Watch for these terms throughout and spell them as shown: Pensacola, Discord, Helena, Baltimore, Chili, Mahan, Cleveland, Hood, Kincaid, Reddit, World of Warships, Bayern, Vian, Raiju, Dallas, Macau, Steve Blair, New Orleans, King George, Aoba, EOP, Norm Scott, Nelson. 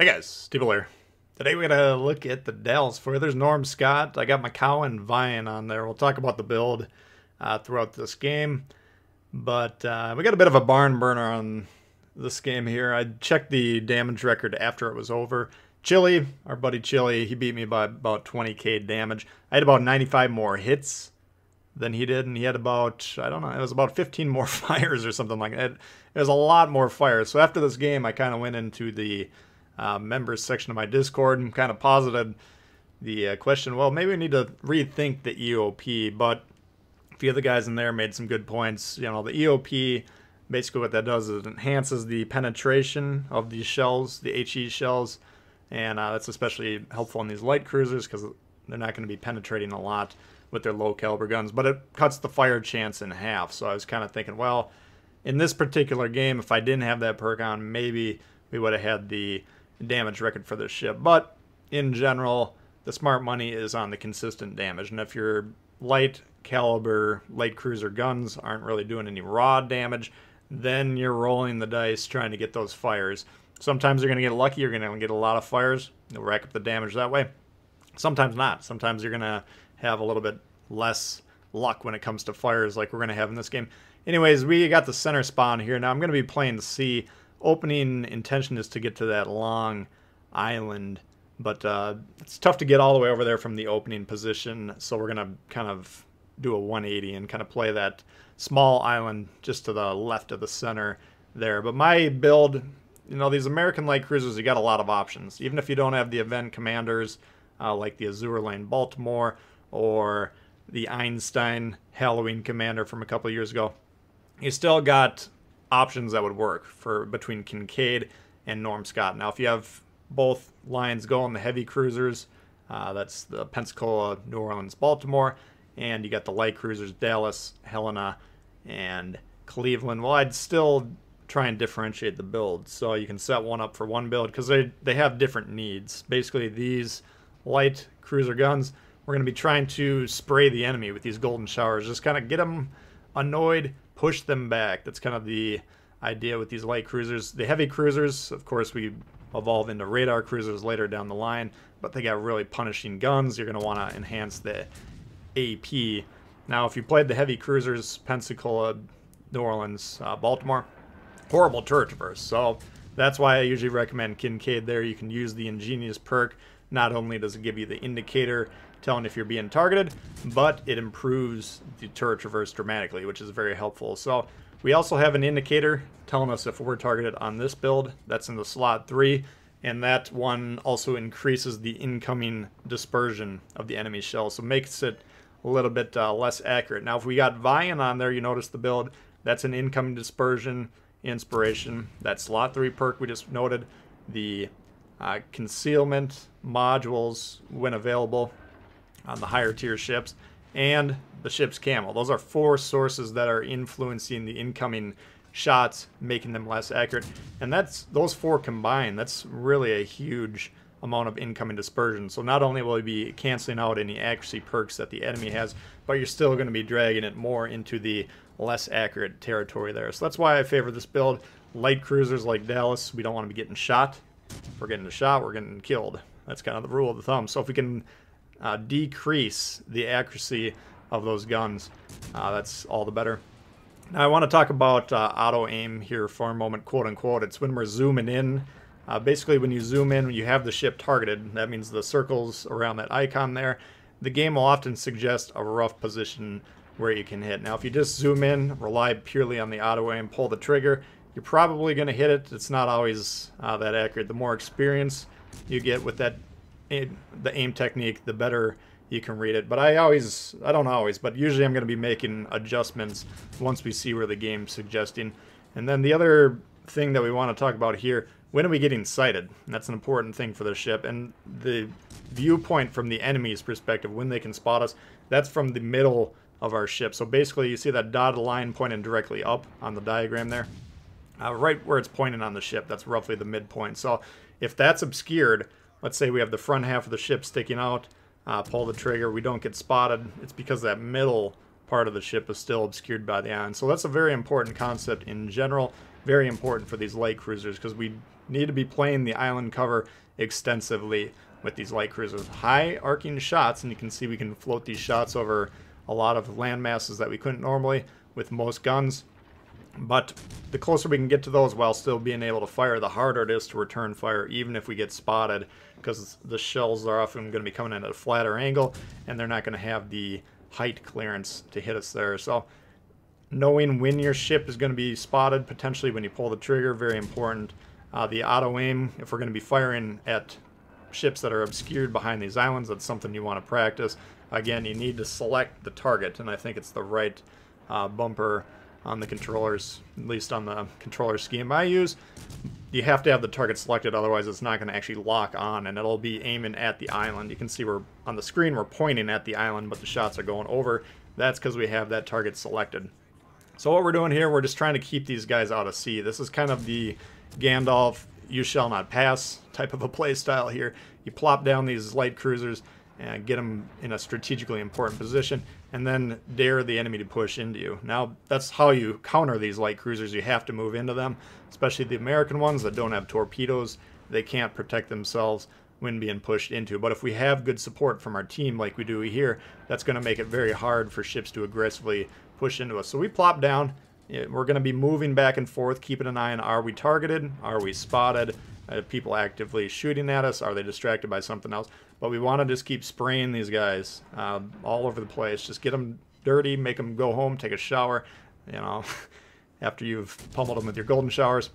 Hey guys, Steve Blair. Today we're going to look at the Dallas There's Norm Scott. I got Macau and Vian on there. We'll talk about the build throughout this game. But we got a bit of a barn burner on this game here. I checked the damage record after it was over. Chili, our buddy Chili, he beat me by about 20k damage. I had about 95 more hits than he did, and he had about, I don't know, it was about 15 more fires or something like that. It was a lot more fires. So after this game, I kind of went into the members section of my Discord and kind of posited the question, well, maybe we need to rethink the EOP, but a few of the guys in there made some good points. You know, the EOP, basically what that does is it enhances the penetration of these shells, the HE shells, and that's especially helpful in these light cruisers because they're not going to be penetrating a lot with their low caliber guns, but it cuts the fire chance in half. So I was kind of thinking, well, in this particular game, if I didn't have that perk on, maybe we would have had the damage record for this ship. But in general, the smart money is on the consistent damage, and if your light caliber light cruiser guns aren't really doing any raw damage, then you're rolling the dice trying to get those fires. Sometimes you're going to get lucky, you're going to get a lot of fires, you'll rack up the damage that way. Sometimes not. Sometimes you're going to have a little bit less luck when it comes to fires, like we're going to have in this game. Anyways, we got the center spawn here. Now I'm going to be playing C. Opening intention is to get to that long island, but it's tough to get all the way over there from the opening position, so we're going to kind of do a 180 and kind of play that small island just to the left of the center there. But my build, you know, these American light cruisers, you got a lot of options. Even if you don't have the event commanders like the Azure Lane Baltimore or the Einstein Halloween commander from a couple of years ago, you still got options that would work for between Kincaid and Norm Scott. Now if you have both lines going, the heavy cruisers, that's the Pensacola, New Orleans, Baltimore, and you got the light cruisers, Dallas, Helena, and Cleveland. Well, I'd still try and differentiate the build. So you can set one up for one build because they have different needs. Basically these light cruiser guns, we're going to be trying to spray the enemy with these golden showers. Just kind of get them annoyed, push them back. That's kind of the idea with these light cruisers. The heavy cruisers, of course, we evolve into radar cruisers later down the line, but they got really punishing guns. You're going to want to enhance the AP. Now, if you played the heavy cruisers, Pensacola, New Orleans, Baltimore, horrible turret traverse. So that's why I usually recommend Kincaid there. You can use the ingenious perk. Not only does it give you the indicator telling if you're being targeted, but it improves the turret traverse dramatically, which is very helpful. So we also have an indicator telling us if we're targeted on this build. That's in the slot 3, and that one also increases the incoming dispersion of the enemy shell, so makes it a little bit less accurate. Now if we got Vian on there, you notice the build, that's an incoming dispersion inspiration. That slot 3 perk we just noted, the concealment modules when available on the higher tier ships, and the ship's camel. Those are 4 sources that are influencing the incoming shots, making them less accurate. And that's those 4 combined, that's really a huge amount of incoming dispersion. So not only will you be canceling out any accuracy perks that the enemy has, but you're still going to be dragging it more into the less accurate territory there. So that's why I favor this build. Light cruisers like Dallas, we don't want to be getting shot. If we're getting shot, we're getting killed. That's kind of the rule of the thumb. So if we can decrease the accuracy of those guns, that's all the better. Now I want to talk about auto aim here for a moment, quote unquote. It's when we're zooming in. Basically when you zoom in, you have the ship targeted. That means the circles around that icon there. The game will often suggest a rough position where you can hit. Now if you just zoom in, rely purely on the auto aim, pull the trigger, you're probably going to hit it. It's not always that accurate. The more experience you get with that the aim technique, the better you can read it. But I don't always, but usually I'm going to be making adjustments once we see where the game's suggesting. And then the other thing that we want to talk about here, when are we getting sighted? And that's an important thing for the ship. And the viewpoint from the enemy's perspective, when they can spot us, that's from the middle of our ship. So basically you see that dotted line pointing directly up on the diagram there. Right where it's pointing on the ship, that's roughly the midpoint. So if that's obscured, let's say we have the front half of the ship sticking out, pull the trigger, we don't get spotted. It's because that middle part of the ship is still obscured by the island. So that's a very important concept in general. very important for these light cruisers because we need to be playing the island cover extensively with these light cruisers. High arcing shots, and you can see we can float these shots over a lot of land masses that we couldn't normally with most guns. But the closer we can get to those while still being able to fire, the harder it is to return fire, even if we get spotted, because the shells are often going to be coming in at a flatter angle, and they're not going to have the height clearance to hit us there. So knowing when your ship is going to be spotted, potentially when you pull the trigger, very important. The auto-aim, if we're going to be firing at ships that are obscured behind these islands, that's something you want to practice. Again, you need to select the target, and I think it's the right bumper on the controllers, at least on the controller scheme I use. You have to have the target selected, otherwise it's not going to actually lock on, and it'll be aiming at the island. You can see we're on the screen, we're pointing at the island, but the shots are going over. That's because we have that target selected. So what we're doing here, we're just trying to keep these guys out of sea. This is kind of the Gandalf, you shall not pass type of a play style here. You plop down these light cruisers and get them in a strategically important position, and then dare the enemy to push into you. Now, that's how you counter these light cruisers. You have to move into them, especially the American ones that don't have torpedoes. They can't protect themselves when being pushed into. But if we have good support from our team like we do here, that's going to make it very hard for ships to aggressively push into us. So we plop down. We're going to be moving back and forth, keeping an eye on, are we targeted? Are we spotted? People actively shooting at us? Are they distracted by something else? But we want to just keep spraying these guys all over the place. Just get them dirty, make them go home, take a shower, you know, after you've pummeled them with your golden showers.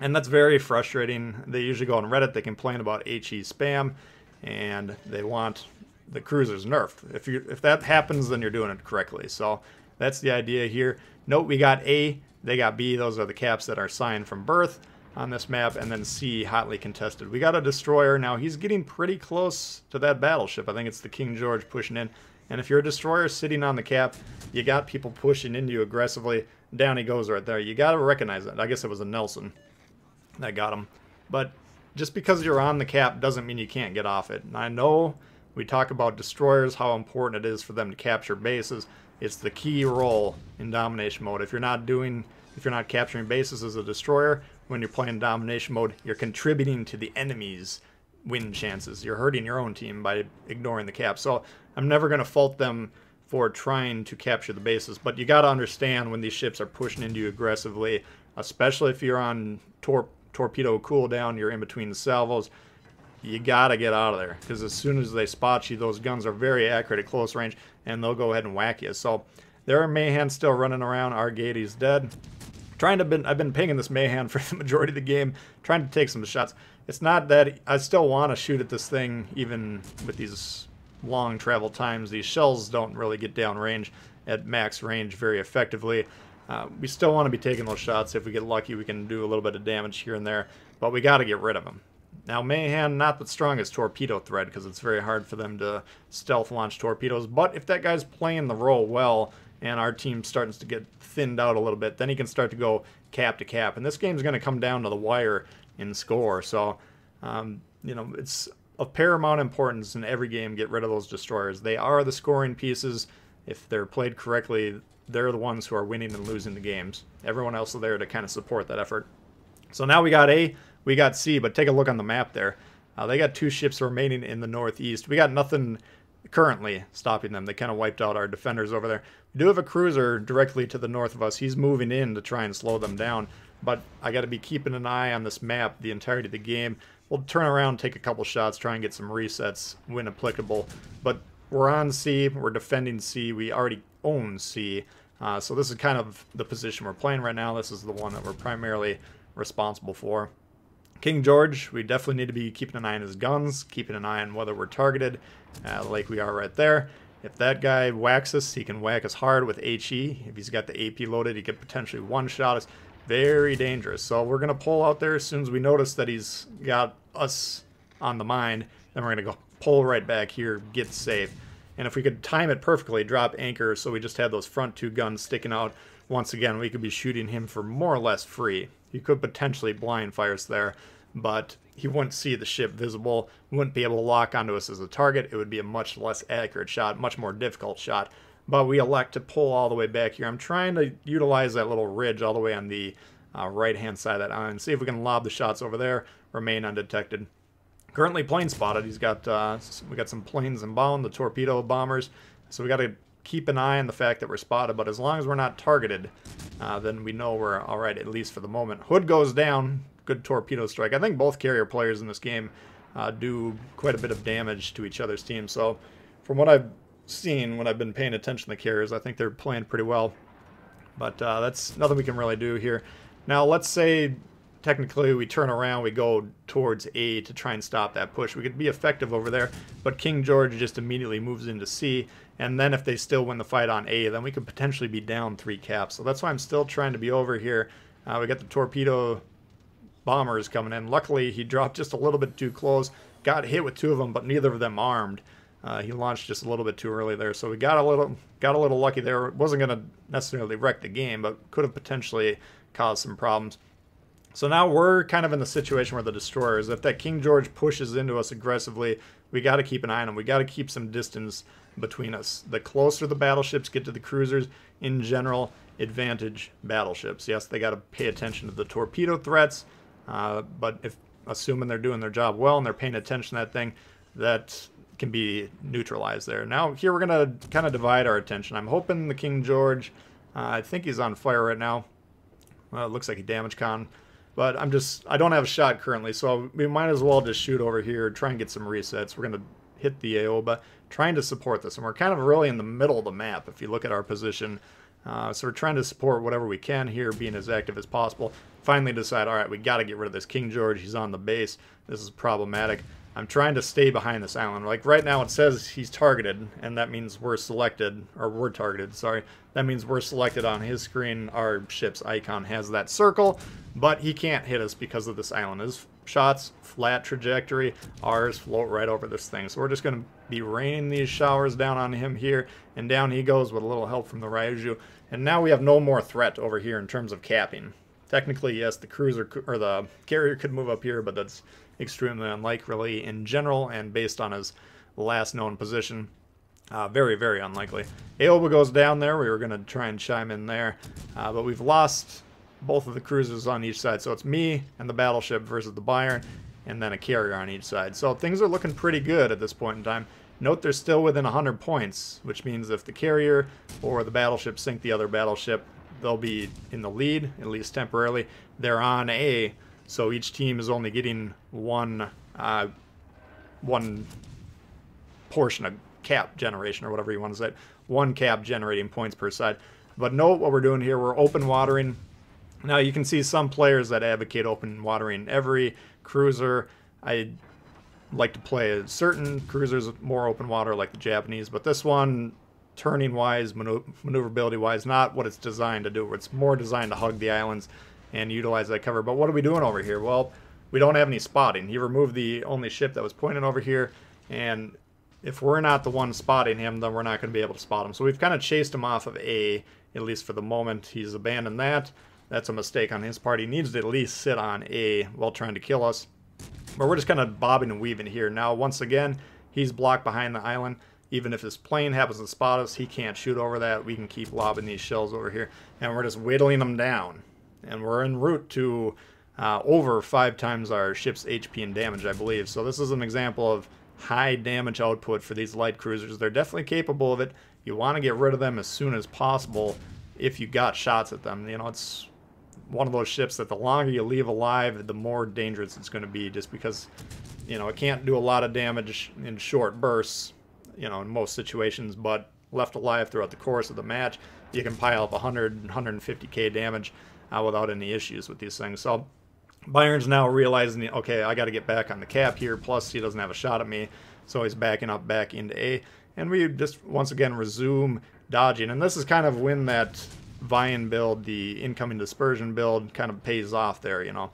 And that's very frustrating. They usually go on Reddit, they complain about HE spam, and they want the cruisers nerfed. If that happens, then you're doing it correctly. So that's the idea here. Note we got A, they got B. Those are the caps that are signed from birth on this map, and then C, hotly contested. We got a destroyer. Now he's getting pretty close to that battleship. I think it's the King George pushing in. And if you're a destroyer sitting on the cap, you got people pushing into you aggressively. Down he goes right there. You got to recognize that. I guess it was a Nelson that got him. But just because you're on the cap doesn't mean you can't get off it. And I know we talk about destroyers, how important it is for them to capture bases. It's the key role in domination mode. If you're not capturing bases as a destroyer, when you're playing domination mode, you're contributing to the enemy's win chances. You're hurting your own team by ignoring the cap. So I'm never going to fault them for trying to capture the bases, but you got to understand when these ships are pushing into you aggressively, especially if you're on torpedo cooldown, you're in between the salvos, you got to get out of there, because as soon as they spot you, those guns are very accurate at close range, and they'll go ahead and whack you. So there are Mahan still running around. Our Gaty's dead. I've been pinging this Mahan for the majority of the game, trying to take some shots. It's not that I still want to shoot at this thing, even with these long travel times. These shells don't really get down range at max range very effectively. We still want to be taking those shots. If we get lucky, we can do a little bit of damage here and there, but we got to get rid of them. Now, Mahan, not the strongest torpedo threat, because it's very hard for them to stealth launch torpedoes, but if that guy's playing the role well and our team starts to get thinned out a little bit, then he can start to go cap to cap. And this game's going to come down to the wire in score. So, you know, it's of paramount importance in every game, get rid of those destroyers. They are the scoring pieces. If they're played correctly, they're the ones who are winning and losing the games. Everyone else is there to kind of support that effort. So now we got A. We got C, but take a look on the map there. They got two ships remaining in the northeast. We got nothing currently stopping them. They kind of wiped out our defenders over there. We do have a cruiser directly to the north of us. He's moving in to try and slow them down, but I got to be keeping an eye on this map the entirety of the game. We'll turn around, take a couple shots, try and get some resets when applicable. But we're on C. We're defending C. We already own C. So this is kind of the position we're playing right now. This is the one that we're primarily responsible for. King George, we definitely need to be keeping an eye on his guns, keeping an eye on whether we're targeted, like we are right there. If that guy whacks us, he can whack us hard with HE. If he's got the AP loaded, he could potentially one-shot us. Very dangerous. So we're going to pull out there as soon as we notice that he's got us on the mind. Then we're going to go pull right back here, get safe. And if we could time it perfectly, drop anchor so we just had those front two guns sticking out. Once again, we could be shooting him for more or less free. He could potentially blind fire us there, but he wouldn't see the ship visible, wouldn't be able to lock onto us as a target. It would be a much less accurate shot, much more difficult shot. But we elect to pull all the way back here. I'm trying to utilize that little ridge all the way on the right-hand side of that island. See if we can lob the shots over there. Remain undetected. Currently plane spotted. He's got we got some planes inbound, the torpedo bombers. So we got to keep an eye on the fact that we're spotted. But as long as we're not targeted, then we know we're all right, at least for the moment. Hood goes down. Good torpedo strike. I think both carrier players in this game do quite a bit of damage to each other's team. So from what I've seen when I've been paying attention to the carriers, I think they're playing pretty well. But that's nothing we can really do here. Now let's say technically we turn around, we go towards A to try and stop that push. We could be effective over there, but King George just immediately moves into C, and then if they still win the fight on A, then we could potentially be down 3 caps. So that's why I'm still trying to be over here. We got the torpedo bombers coming in. Luckily he dropped just a little bit too close, got hit with 2 of them, but neither of them armed. He launched just a little bit too early there, so we got a little lucky there. It wasn't going to necessarily wreck the game, but could have potentially caused some problems. So now we're kind of in the situation where the destroyers, if that King George pushes into us aggressively, we got to keep an eye on him. We got to keep some distance between us. The closer the battleships get to the cruisers, in general, advantage battleships. Yes, they got to pay attention to the torpedo threats, but if assuming they're doing their job well and they're paying attention to that thing, that can be neutralized there. Now here we're going to kind of divide our attention. I'm hoping the King George, I think he's on fire right now. Well, it looks like a damage con, but I don't have a shot currently, so we might as well just shoot over here, try and get some resets. We're going to hit the Aoba, trying to support this, and we're kind of really in the middle of the map if you look at our position. So we're trying to support whatever we can here, being as active as possible. Finally decide, all right, we got to get rid of this King George. He's on the base. This is problematic. I'm trying to stay behind this island. Like right now it says he's targeted, and that means we're selected, or we're targeted, sorry. That means we're selected on his screen. Our ship's icon has that circle, but he can't hit us because of this island. His shot's flat trajectory, ours float right over this thing. So we're just gonna be raining these showers down on him here, and down he goes with a little help from the Raiju. And now we have no more threat over here in terms of capping. Technically, yes, the cruiser or the carrier could move up here, but that's extremely unlikely in general, and based on his last known position, very, very unlikely. Aoba goes down there. We were going to try and chime in there, but we've lost both of the cruisers on each side, so it's me and the battleship versus the Bayern, and then a carrier on each side. So things are looking pretty good at this point in time. Note they're still within 100 points, which means if the carrier or the battleship sink the other battleship, they'll be in the lead, at least temporarily. They're on A, so each team is only getting one portion of cap generation, or whatever you want to say. One cap generating points per side. But note what we're doing here. We're open watering. Now you can see some players that advocate open watering every cruiser. I like to play certain cruisers more open water, like the Japanese, but this one, turning-wise, maneuverability-wise, not what it's designed to do. It's more designed to hug the islands and utilize that cover. But what are we doing over here? Well, we don't have any spotting. He removed the only ship that was pointing over here, and if we're not the one spotting him, then we're not going to be able to spot him. So we've kind of chased him off of A, at least for the moment. He's abandoned that. That's a mistake on his part. He needs to at least sit on A while trying to kill us. But we're just kind of bobbing and weaving here. Now, once again, he's blocked behind the island. Even if his plane happens to spot us, he can't shoot over that. We can keep lobbing these shells over here, and we're just whittling them down. And we're en route to over 5 times our ship's HP and damage, I believe. So this is an example of high damage output for these light cruisers. They're definitely capable of it. You want to get rid of them as soon as possible if you got shots at them. You know, it's one of those ships that the longer you leave alive, the more dangerous it's going to be, just because, you know, it can't do a lot of damage in short bursts, you know, in most situations, but left alive throughout the course of the match, you can pile up 100, 150k damage without any issues with these things. So Bayern's now realizing, okay, I got to get back on the cap here, plus he doesn't have a shot at me, so he's backing up back into A, and we just once again resume dodging. And this is kind of when that Vian build, the incoming dispersion build, kind of pays off there, you know.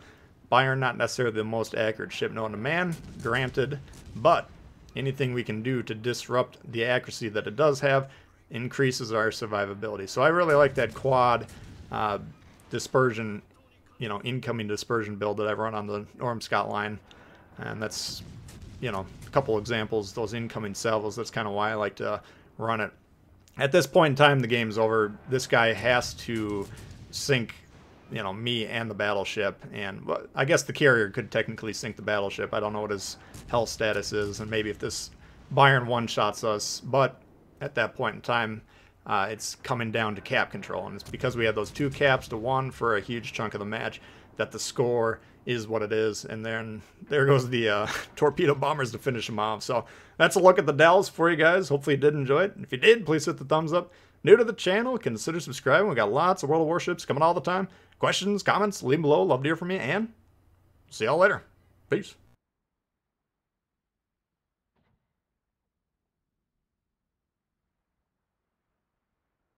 Bayern, not necessarily the most accurate ship known to man, granted, but anything we can do to disrupt the accuracy that it does have increases our survivability. So I really like that quad dispersion, you know, incoming dispersion build that I've run on the Norm Scott line. And that's, you know, a couple examples, those incoming salvos. That's kind of why I like to run it. At this point in time, the game's over. This guy has to sink you know, me and the battleship, and well, I guess the carrier could technically sink the battleship. I don't know what his health status is, and maybe if this Bayern one-shots us, but at that point in time, it's coming down to cap control, and it's because we had those two caps to one for a huge chunk of the match that the score is what it is, and then there goes the torpedo bombers to finish them off. So that's a look at the Dallas for you guys. Hopefully you did enjoy it. If you did, please hit the thumbs up. New to the channel, consider subscribing. We've got lots of World of Warships coming all the time. Questions, comments, leave them below. Love to hear from you, and see y'all later. Peace.